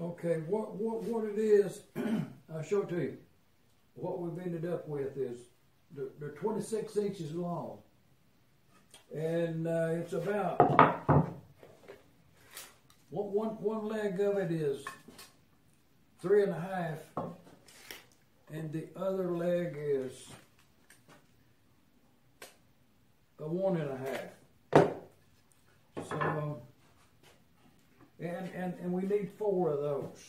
Okay, what it is, I'll show it to you. What we've ended up with is they're 26 inches long, and it's about one leg of it is 3.5, and the other leg is 1.5. So, and we need 4 of those.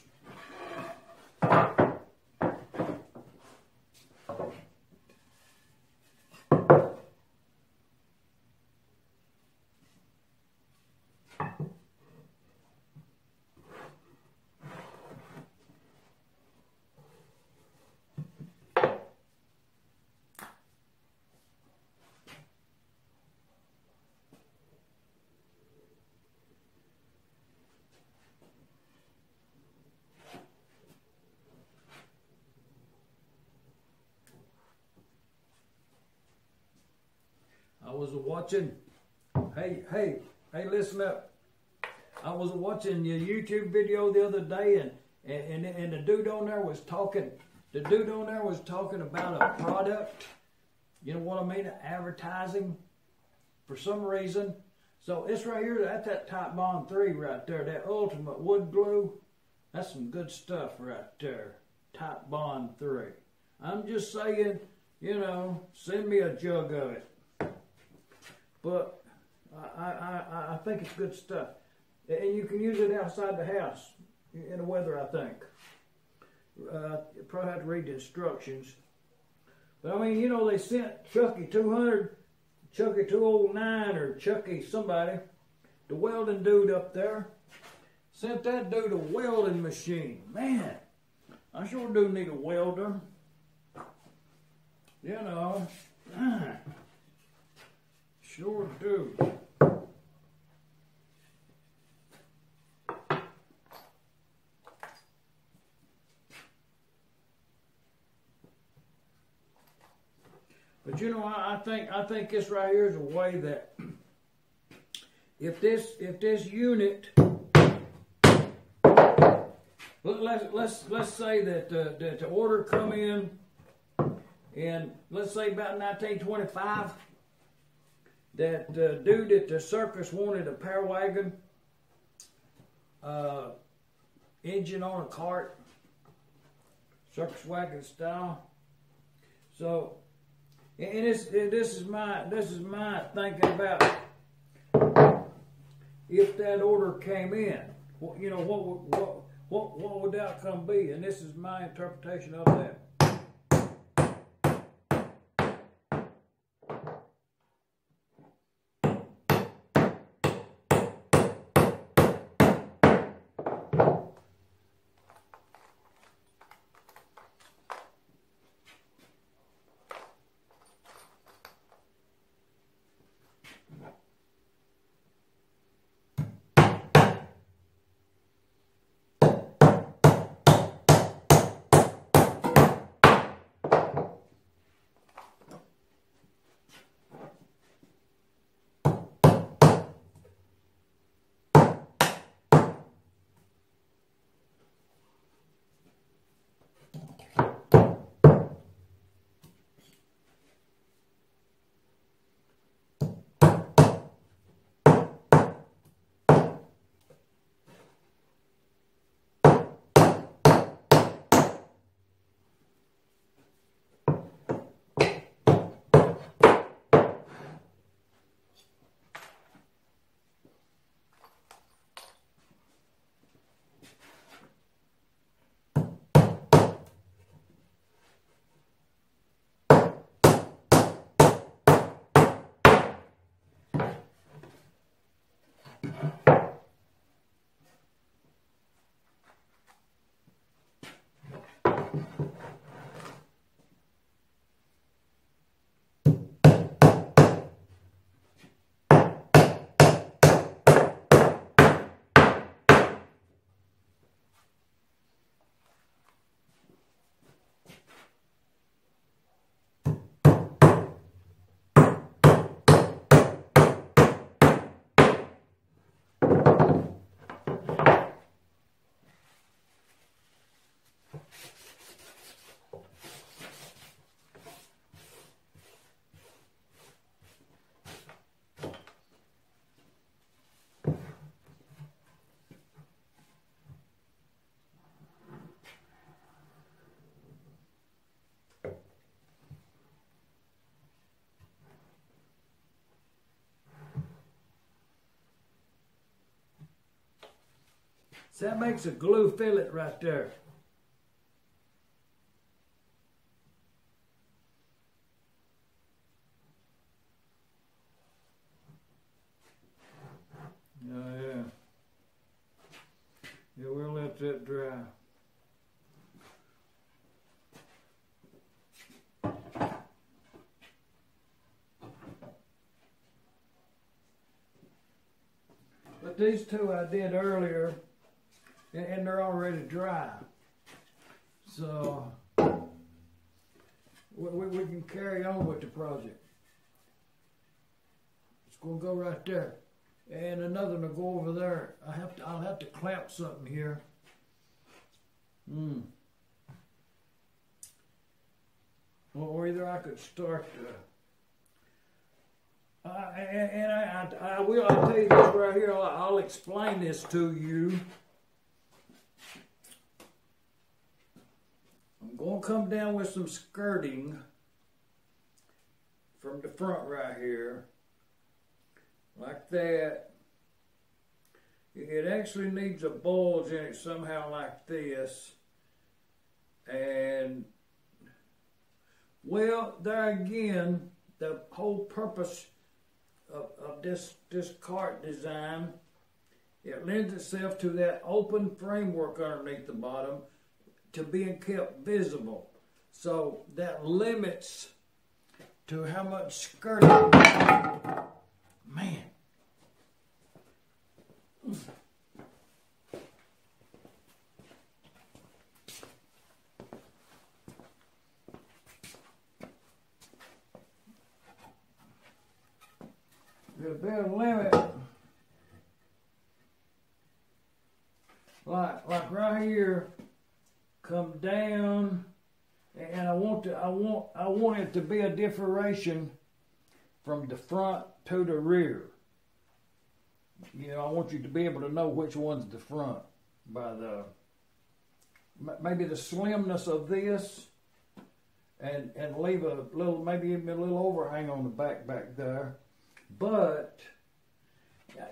I was watching, hey, listen up. I was watching your YouTube video the other day, and the dude on there was talking. The dude on there was talking about a product. You know what I mean? Advertising. For some reason, so it's right here. That's that Type Bond 3 right there. That ultimate wood glue. That's some good stuff right there. Type Bond 3. I'm just saying, you know, send me a jug of it. But I think it's good stuff. And you can use it outside the house, in the weather, I think. You probably have to read the instructions. But I mean, you know, they sent chucke2009, or Chucke somebody, the welding dude up there, sent that dude a welding machine. Man, I sure do need a welder. You know. Sure do. But you know, I think this right here is a way that if this unit, let's say that the order come in, and let's say about 1925. That dude at the circus wanted a power wagon, engine on a cart, circus wagon style. So, and this is my thinking about if that order came in, you know, what would the outcome be? And this is my interpretation of that. So that makes a glue fillet right there. Oh yeah. Yeah, we'll let that dry. But these two I did earlier, and they're already dry. So we can carry on with the project. It's gonna go right there. And another one will go over there. I'll have to clamp something here. Well, or either I could start the. And I will. I'll tell you this right here. I'll explain this to you. I'm gonna come down with some skirting from the front right here. Like that. It actually needs a bulge in it somehow like this. And, well, there again, the whole purpose of this cart design, it lends itself to that open framework underneath the bottom to being kept visible. So that limits to how much skirting. Man. There's a bit of limit, like right here, come down, and I want it to be a differentiation from the front to the rear. You know, I want you to be able to know which one's the front by the maybe the slimness of this, and leave a little, maybe even a little overhang on the back there, but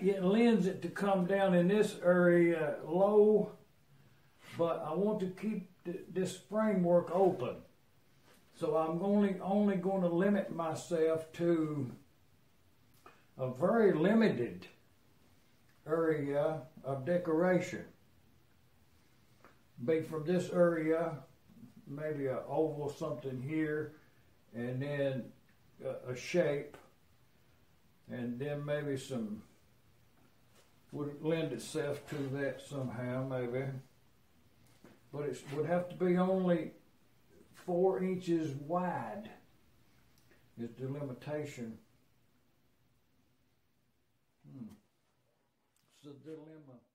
it lends it to come down in this area low, but I want to keep this framework open, so I'm only going to limit myself to a very limited area of decoration. Be from this area, maybe an oval something here, and then a shape, and then maybe some would lend itself to that somehow, maybe. But it would have to be only 4 inches wide is the limitation. The dilemma.